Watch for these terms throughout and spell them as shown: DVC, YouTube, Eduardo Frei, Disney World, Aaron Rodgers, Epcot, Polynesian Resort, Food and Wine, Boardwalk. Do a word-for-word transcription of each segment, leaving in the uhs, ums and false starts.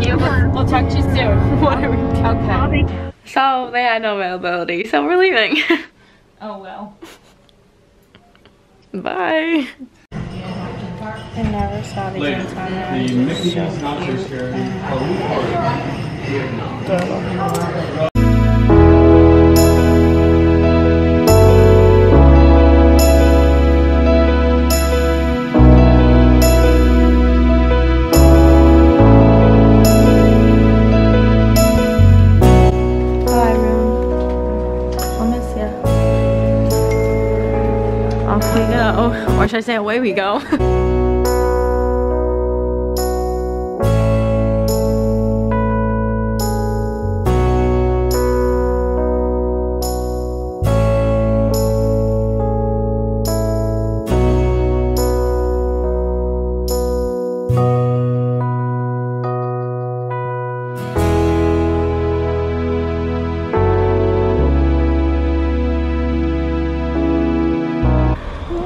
Thank you. We'll talk to you soon. What are we doing? Okay. So they had no availability, so we're leaving. Oh well. Bye. I never saw the games on there. I just showed you. Or should I say away we go?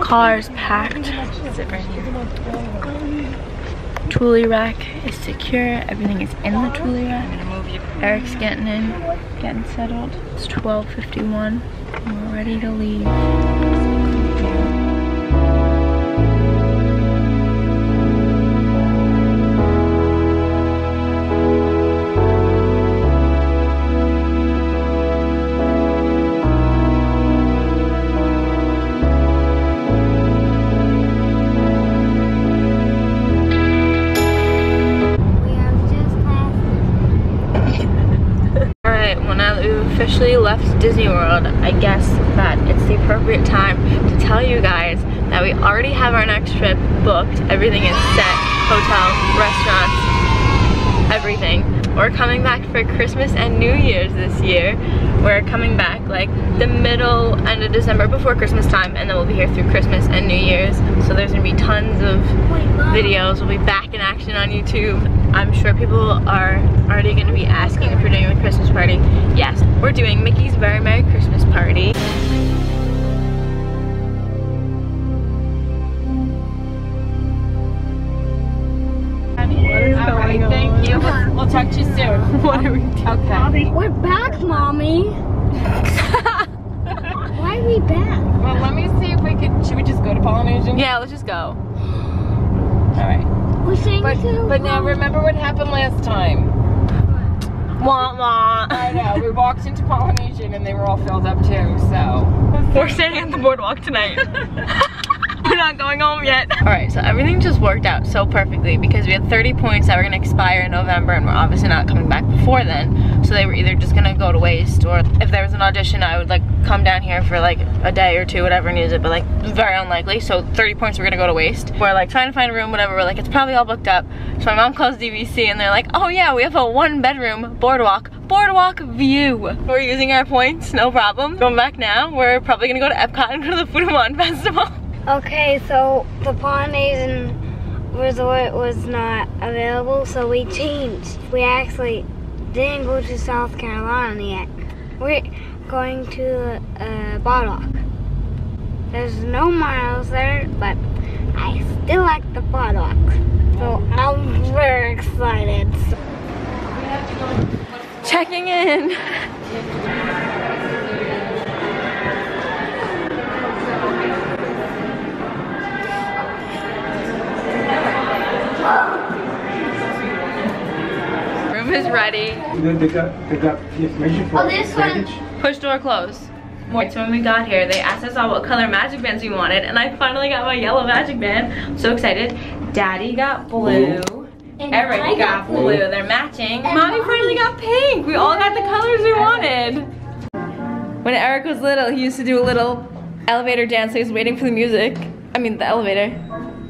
Collar's packed. Is it right here? Trolley rack is secure. Everything is in the trolley rack. Eric's getting in, getting settled. It's twelve fifty-one. We're ready to leave. Officially left Disney World. I guess that it's the appropriate time to tell you guys that we already have our next trip booked. Everything is set, hotel, restaurants, everything. We're coming back for Christmas and New Year's this year. We're coming back like the middle, end of December, before Christmas time, and then we'll be here through Christmas and New Year's. So there's gonna be tons of videos. We'll be back in action on YouTube. I'm sure people are already going to be asking if we're doing the Christmas party. Yes, we're doing Mickey's Very Merry Christmas Party. What is going on? Thank you. We'll talk to you soon. What are we doing? Okay. We're back, Mommy. Why are we back? Well, let me see if we could. Should we just go to Polynesian? Yeah, let's just go. All right. We're saying but, so but now remember what happened last time. Wah wah. I know. We walked into Polynesian and they were all filled up too, so. We're staying at the boardwalk tonight. We're not going home yet. Alright, so everything just worked out so perfectly because we had thirty points that were going to expire in November and we're obviously not coming back before then. So they were either just going to go to waste, or if there was an audition I would like come down here for like a day or two, whatever, and use it, but like very unlikely. So thirty points were gonna go to waste. We're like trying to find a room, whatever, we're like it's probably all booked up. So my mom calls D V C and they're like, oh yeah, we have a one bedroom boardwalk, boardwalk view. We're using our points, no problem. Going back now, we're probably gonna go to Epcot and go to the Food and Wine Festival. Okay, so the Polynesian Resort was not available, so we changed. We actually didn't go to South Carolina yet. We're going to uh, Boardwalk. There's no miles there, but I still like the Boardwalk. So I'm very excited. So. Checking in. Room is ready. They got, they got the information for oh, this one. Push door close. So when we got here, they asked us all what color magic bands we wanted, and I finally got my yellow magic band. I'm so excited. Daddy got blue. And Eric I got blue. blue. They're matching. And Mommy finally got pink. We all got the colors we wanted. When Eric was little, he used to do a little elevator dance. He was waiting for the music. I mean, the elevator.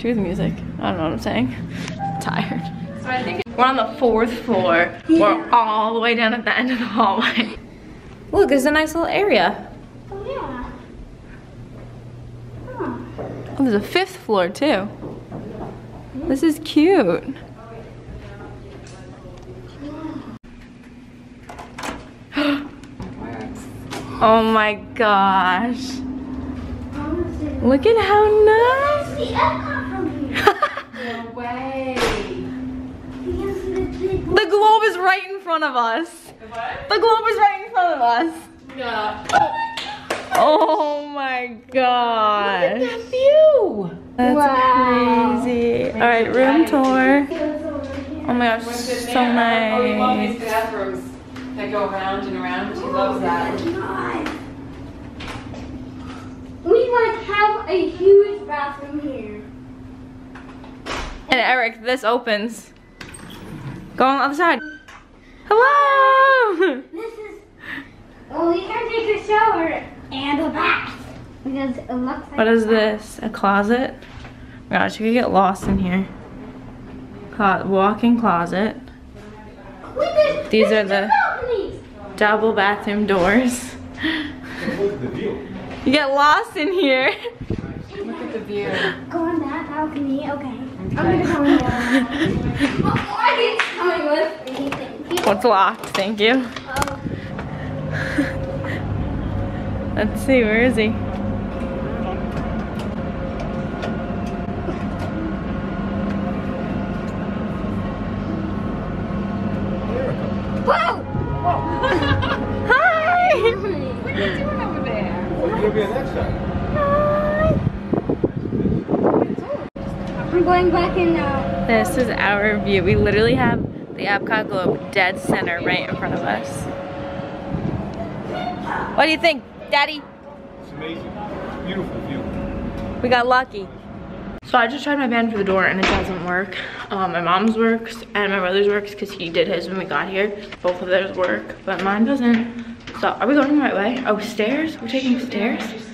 To the music. I don't know what I'm saying. I'm tired. So I think we're on the fourth floor. Yeah. We're all the way down at the end of the hallway. Look, there's a nice little area. Oh, yeah. Huh. Oh, there's a fifth floor, too. This is cute. Oh my gosh. Look at how nice. We can see Epcot from here. No way. We can see the big in front of us. The what? The globe was right in front of us. No. Oh my gosh. Look at that view. That's wow. Crazy. All right, room tour. Oh my gosh, so nice. Oh, you love these bathrooms that go around and around. She loves that. We like have a huge bathroom here. And Eric, this opens. Go on the other side. Hello. This is. Well, we can take a shower and a bath. Because it looks like what is this? A closet? Oh my gosh, you could get lost in here. Clo walk-in closet. Wait, these are the double bathroom doors. You get lost in here. Look at the view. Go on that balcony, okay. I'm gonna go on that balcony. What's locked? Thank you. Let's see, where is he? Whoa! Whoa. Hi! What are you doing over there? What are you doing next time? Hi! I'm going back in now. This is our view. We literally have the Epcot globe dead center right in front of us. What do you think, Daddy? It's amazing. It's a beautiful view. We got lucky. So I just tried my band for the door and it doesn't work. Um, my mom's works and my brother's works because he did his when we got here. Both of theirs work, but mine doesn't. So are we going the right way? Oh, stairs? We're taking stairs?